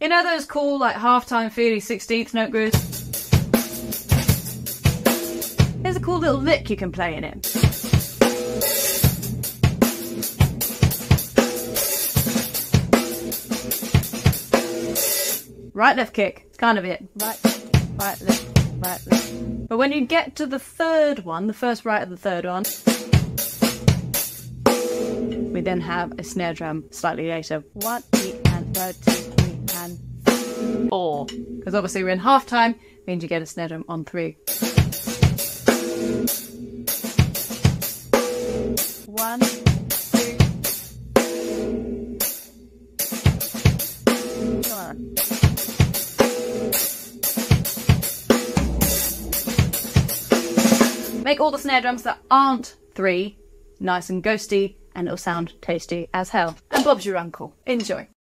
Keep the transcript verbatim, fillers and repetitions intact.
You know those cool, like, half-time feely sixteenth note grooves? There's a cool little lick you can play in it. Right, left kick. It's kind of it. Right, right, left, right, left. But when you get to the third one, the first right of the third one, we then have a snare drum slightly later. One, three, and third, two, three, and four. Because obviously we're in half time, means you get a snare drum on three. One, two, one. Make all the snare drums that aren't three nice and ghosty, and it'll sound tasty as hell. And Bob's your uncle. Enjoy.